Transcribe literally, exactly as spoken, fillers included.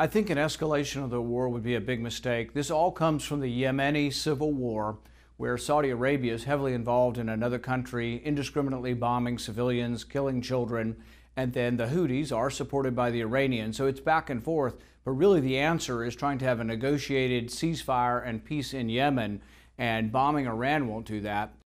I think an escalation of the war would be a big mistake. This all comes from the Yemeni civil war, where Saudi Arabia is heavily involved in another country, indiscriminately bombing civilians, killing children, and then the Houthis are supported by the Iranians. So it's back and forth, but really the answer is trying to have a negotiated ceasefire and peace in Yemen, and bombing Iran won't do that.